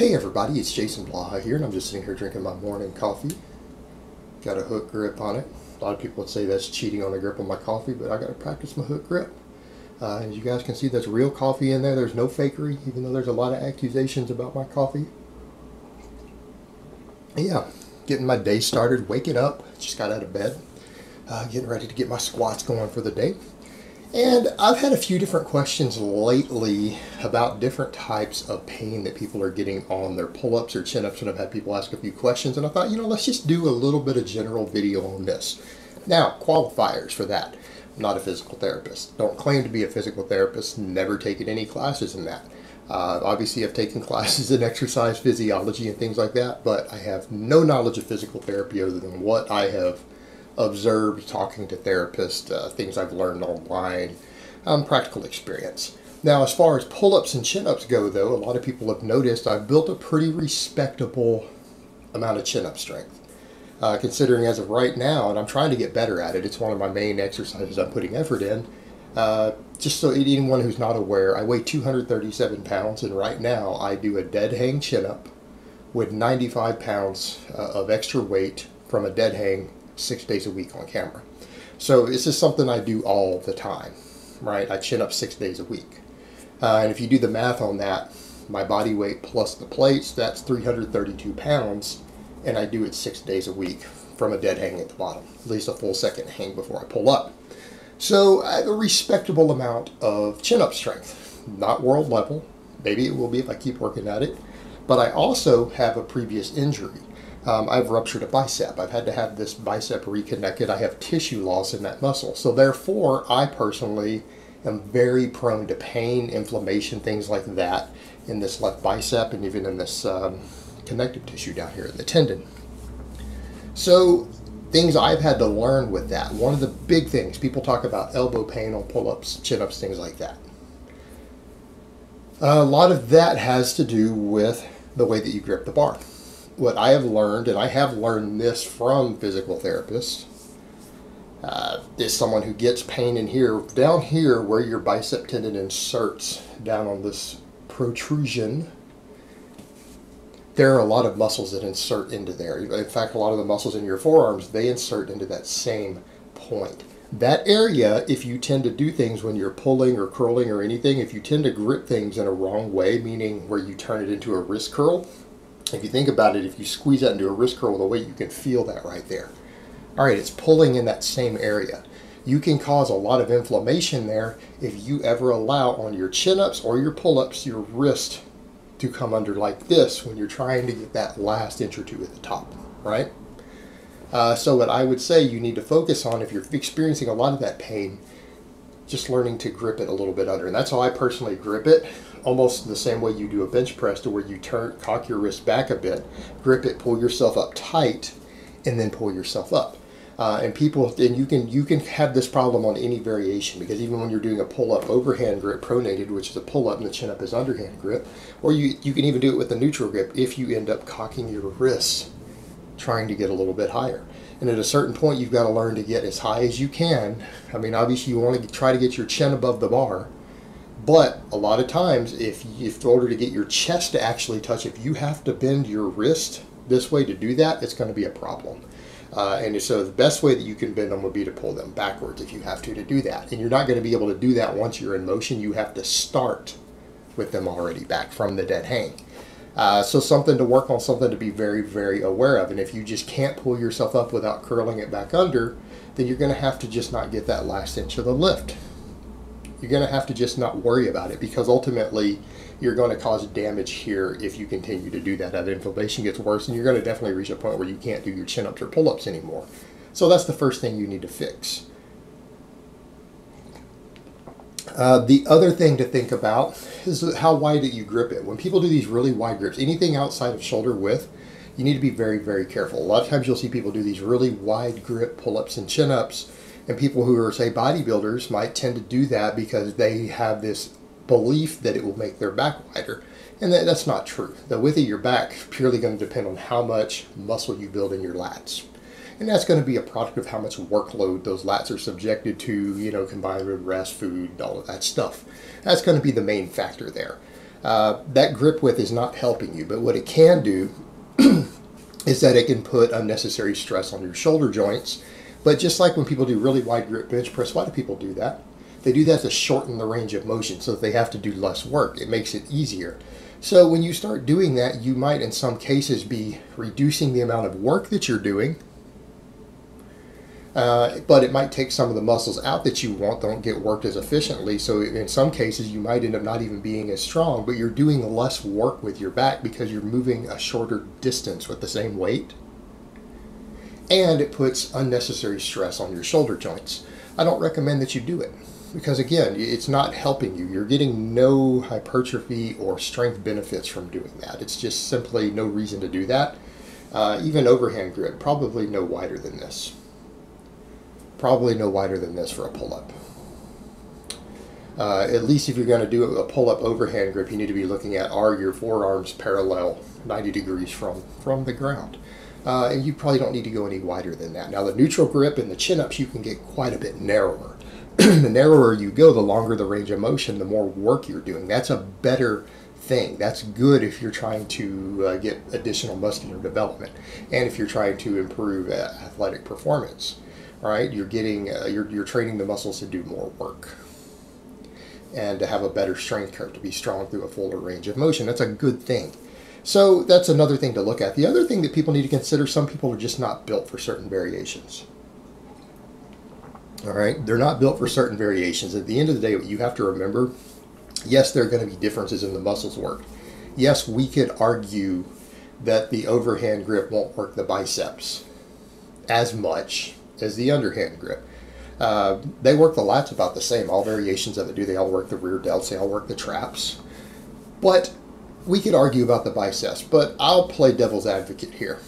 Hey everybody, it's Jason Blaha here, and I'm just sitting here drinking my morning coffee. Got a hook grip on it. A lot of people would say that's cheating on the grip on my coffee, but I got to practice my hook grip. As you guys can see, that's real coffee in there. There's no fakery, even though there's a lot of accusations about my coffee. Yeah, getting my day started, waking up, just got out of bed, getting ready to get my squats going for the day. And I've had a few different questions lately about different types of pain that people are getting on their pull-ups or chin-ups, and I've had people ask a few questions, and I thought, you know, let's just do a little bit of general video on this. Now, qualifiers for that. I'm not a physical therapist. Don't claim to be a physical therapist. Never taken any classes in that. Obviously, I've taken classes in exercise physiology and things like that, but I have no knowledge of physical therapy other than what I have observed talking to therapists, things I've learned online, practical experience. Now, as far as pull-ups and chin-ups go, though, a lot of people have noticed I've built a pretty respectable amount of chin-up strength, considering as of right now, and I'm trying to get better at it. It's one of my main exercises I'm putting effort in. Just so anyone who's not aware, I weigh 237 pounds, and right now I do a dead hang chin-up with 95 pounds of extra weight from a dead hang 6 days a week on camera. So this is something I do all the time, right? I chin up 6 days a week. And if you do the math on that, my body weight plus the plates, that's 332 pounds. And I do it 6 days a week from a dead hang at the bottom, at least a full second hang before I pull up. So I have a respectable amount of chin up strength, not world level. Maybe it will be if I keep working at it. But I also have a previous injury. I've ruptured a bicep. I've had to have this bicep reconnected. I have tissue loss in that muscle. So therefore, I personally am very prone to pain, inflammation, things like that in this left bicep and even in this connective tissue down here in the tendon. So things I've had to learn with that. One of the big things, people talk about elbow pain on pull-ups, chin-ups, things like that. A lot of that has to do with the way that you grip the bar. What I have learned, and I have learned this from physical therapists, is someone who gets pain in here, down here where your bicep tendon inserts, down on this protrusion, there are a lot of muscles that insert into there. In fact, a lot of the muscles in your forearms, they insert into that same point. That area, if you tend to do things when you're pulling or curling or anything, if you tend to grip things in a wrong way, meaning where you turn it into a wrist curl, if you think about it, if you squeeze that into a wrist curl the way, you can feel that right there. All right, it's pulling in that same area. You can cause a lot of inflammation there if you ever allow on your chin-ups or your pull-ups your wrist to come under like this when you're trying to get that last inch or two at the top, right? So what I would say you need to focus on if you're experiencing a lot of that pain, just learning to grip it a little bit under. And that's how I personally grip it, almost the same way you do a bench press, to where you turn, cock your wrist back a bit, grip it, pull yourself up tight, and then pull yourself up. And people, and you can have this problem on any variation, because even when you're doing a pull-up overhand grip pronated, which is a pull-up and the chin-up is underhand grip, or you can even do it with a neutral grip if you end up cocking your wrists trying to get a little bit higher. And at a certain point, you've got to learn to get as high as you can. I mean, obviously, you want to try to get your chin above the bar. But a lot of times, if in order to get your chest to actually touch, if you have to bend your wrist this way to do that, it's going to be a problem. And so the best way that you can bend them would be to pull them backwards if you have to do that. And you're not going to be able to do that once you're in motion. You have to start with them already back from the dead hang. So something to work on, something to be very, very aware of. And if you just can't pull yourself up without curling it back under, then you're going to have to just not get that last inch of the lift. You're going to have to just not worry about it, because ultimately you're going to cause damage here if you continue to do that. That inflammation gets worse, and you're going to definitely reach a point where you can't do your chin-ups or pull-ups anymore. So that's the first thing you need to fix. The other thing to think about is how wide that you grip it. When people do these really wide grips, anything outside of shoulder width, you need to be very, very careful. A lot of times you'll see people do these really wide grip pull-ups and chin-ups. And people who are, say, bodybuilders might tend to do that because they have this belief that it will make their back wider. And that's not true. The width of your back is purely going to depend on how much muscle you build in your lats. And that's going to be a product of how much workload those lats are subjected to, you know, combined with rest, food, all of that stuff. That's going to be the main factor there. that grip width is not helping you, but what it can do is that it can put unnecessary stress on your shoulder joints. But just like when people do really wide grip bench press, why do people do that? They do that to shorten the range of motion so that they have to do less work. It makes it easier. So when you start doing that, you might in some cases be reducing the amount of work that you're doing, but it might take some of the muscles out that you want, don't get worked as efficiently. So in some cases you might end up not even being as strong, but you're doing less work with your back because you're moving a shorter distance with the same weight. And it puts unnecessary stress on your shoulder joints. I don't recommend that you do it, because again, it's not helping you. You're getting no hypertrophy or strength benefits from doing that. It's just simply no reason to do that. Even overhand grip, probably no wider than this. Probably no wider than this for a pull-up. At least if you're going to do a pull-up overhand grip, you need to be looking at, are your forearms parallel 90 degrees from the ground? And you probably don't need to go any wider than that. Now the neutral grip and the chin-ups, you can get quite a bit narrower. The narrower you go, the longer the range of motion, the more work you're doing. That's a better thing. That's good if you're trying to get additional muscular development, and if you're trying to improve athletic performance. All right, you're getting you're training the muscles to do more work and to have a better strength curve, to be strong through a fuller range of motion. That's a good thing. So that's another thing to look at. The other thing that people need to consider, some people are just not built for certain variations. All right, they're not built for certain variations. At the end of the day, what you have to remember, yes, there are going to be differences in the muscles work. Yes, we could argue that the overhand grip won't work the biceps as much as the underhand grip. They work the lats about the same. All variations of it do. They all work the rear delts. They all work the traps. But we could argue about the biceps, but I'll play devil's advocate here.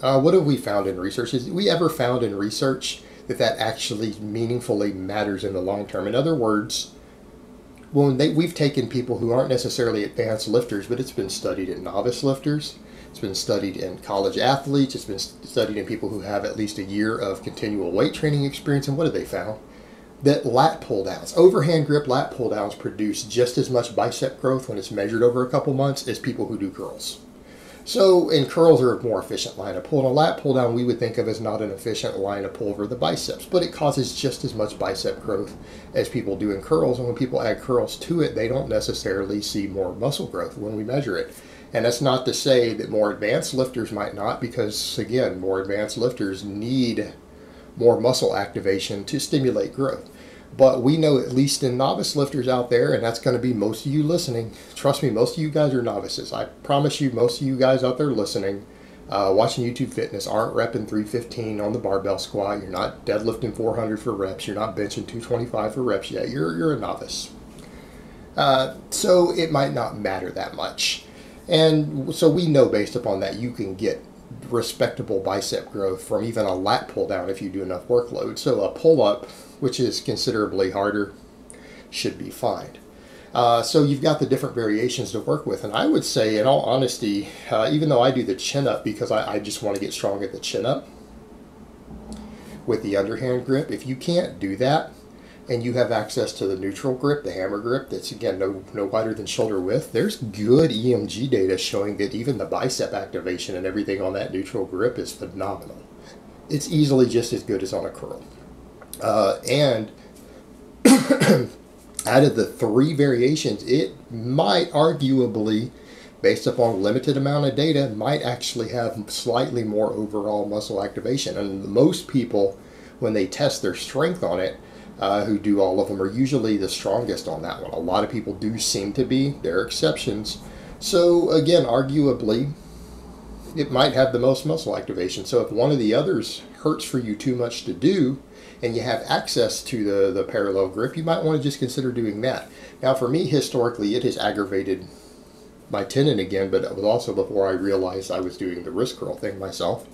What have we found in research? Is we ever found in research that actually meaningfully matters in the long term? In other words, when we've taken people who aren't necessarily advanced lifters, but it's been studied in novice lifters, it's been studied in college athletes, it's been studied in people who have at least a year of continual weight training experience, and what have they found? That lat pull downs, overhand grip lat pull downs, produce just as much bicep growth when it's measured over a couple months as people who do curls. So, and curls are a more efficient line of pull. And a lat pull down we would think of as not an efficient line of pull for the biceps, but it causes just as much bicep growth as people do in curls. And when people add curls to it, they don't necessarily see more muscle growth when we measure it. And that's not to say that more advanced lifters might not, because again, more advanced lifters need more muscle activation to stimulate growth. But we know, at least in novice lifters out there, and that's going to be most of you listening. Trust me, most of you guys are novices. I promise you, most of you guys out there listening, watching YouTube Fitness, aren't repping 315 on the barbell squat. You're not deadlifting 400 for reps. You're not benching 225 for reps yet. You're a novice. So it might not matter that much. And so we know, based upon that, you can get respectable bicep growth from even a lat pull down if you do enough workload. So a pull up, which is considerably harder, should be fine. So you've got the different variations to work with. And I would say, in all honesty, even though I do the chin up because I just want to get strong at the chin up with the underhand grip, if you can't do that and you have access to the neutral grip, the hammer grip, that's again no wider than shoulder width, there's good EMG data showing that even the bicep activation and everything on that neutral grip is phenomenal. It's easily just as good as on a curl. And out of the three variations, it might arguably, based upon limited amount of data, might actually have slightly more overall muscle activation. And most people, when they test their strength on it, who do all of them, are usually the strongest on that one. A lot of people do seem to be. There are exceptions. So again, arguably, it might have the most muscle activation. So if one of the others hurts for you too much to do, and you have access to the parallel grip, you might want to just consider doing that. Now for me, historically, it has aggravated my tendon again, but it was also before I realized I was doing the wrist curl thing myself.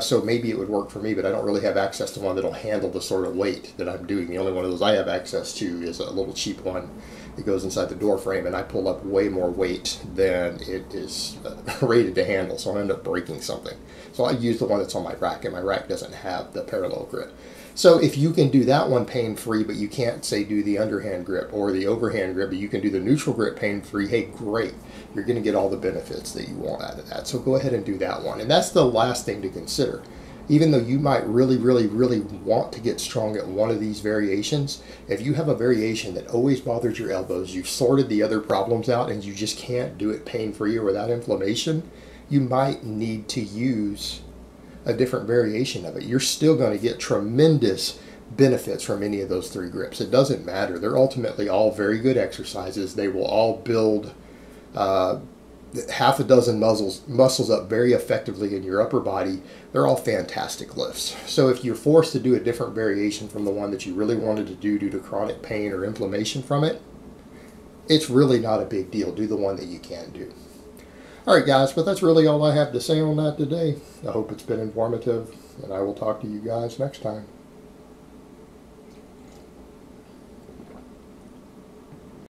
So maybe it would work for me, but I don't really have access to one that'll handle the sort of weight that I'm doing. The only one of those I have access to is a little cheap one that goes inside the door frame, and I pull up way more weight than it is rated to handle, so I end up breaking something. So I use the one that's on my rack, and my rack doesn't have the parallel grip. So if you can do that one pain-free, but you can't, say, do the underhand grip or the overhand grip, but you can do the neutral grip pain-free, hey, great. You're going to get all the benefits that you want out of that. So go ahead and do that one. And that's the last thing to consider. Even though you might really, really, really want to get strong at one of these variations, if you have a variation that always bothers your elbows, you've sorted the other problems out, and you just can't do it pain-free or without inflammation, you might need to use a different variation of it. You're still going to get tremendous benefits from any of those three grips. It doesn't matter. They're ultimately all very good exercises. They will all build half a dozen muscles up very effectively in your upper body. They're all fantastic lifts. So if you're forced to do a different variation from the one that you really wanted to do due to chronic pain or inflammation from it, it's really not a big deal. Do the one that you can do. All right, guys, but that's really all I have to say on that today. I hope it's been informative, and I will talk to you guys next time.